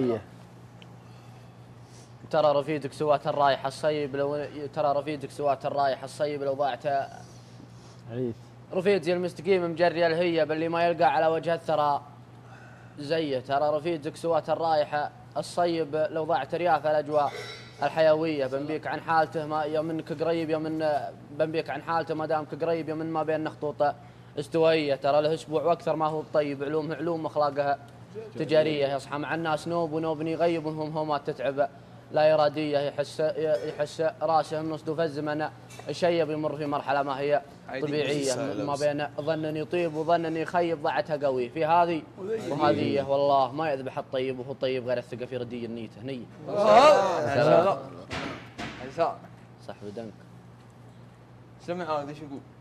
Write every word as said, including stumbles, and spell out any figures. ترى رفيدك سوات الرايحة الصيب لو ترى رفيدك سوات الرايحة الصيب لو ضاعتها عيد رفيد زي المستقيم مجري الهيب اللي ما يلقى على وجه الثرى زيه. ترى رفيدك سوات الرايحة الصيب لو ضاعت رياف الأجواء الحيوية. بنبيك عن حالته ما يا منك قريب يا من بنبيك عن حالته ما دامك قريب يا من ما بين خطوط استوائية. ترى له أسبوع وأكثر ما هو طيب علومه علوم أخلاقها تجارية. يصحى مع الناس نوب ونوبني غيب هم هما تتعب لا إرادية. يحس يحس راسه النصد وفزمنا الشيء بيمر في مرحلة ما هي طبيعية ما بين ظنني طيب وظنني خيب ضاعتها قوي في هذه وهذه. والله ما يذبح الطيب وهو طيب غير الثقة في ردي النيته نية صح ودنك. سمع هذا شو يقول